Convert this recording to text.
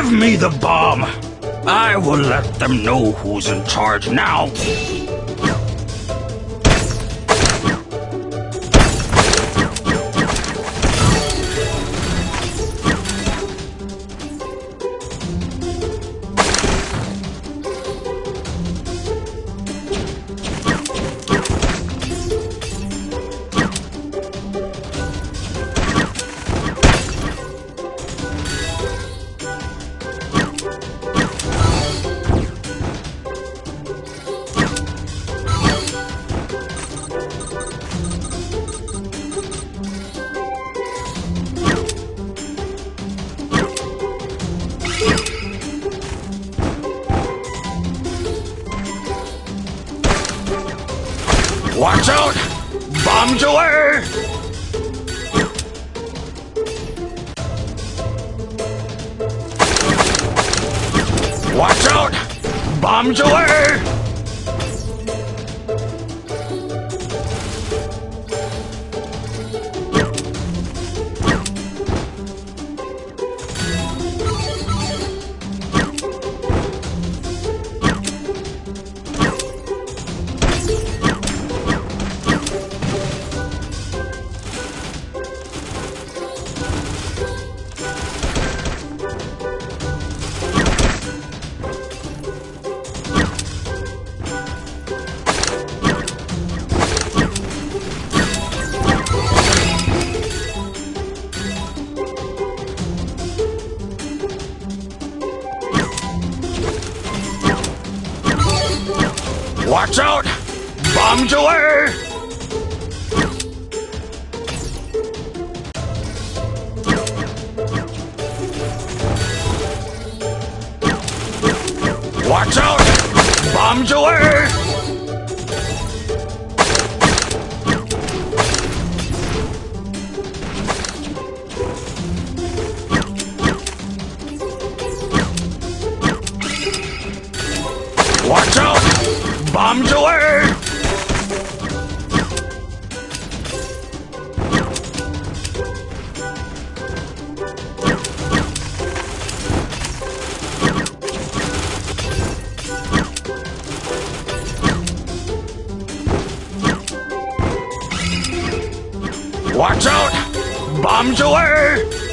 Give me the bomb! I will let them know who's in charge now! Watch out! Bombs away! Watch out! Bombs away! Watch out! Bombs away! Watch out! Bombs away! Watch out! Bombs away! Watch out! Bombs away!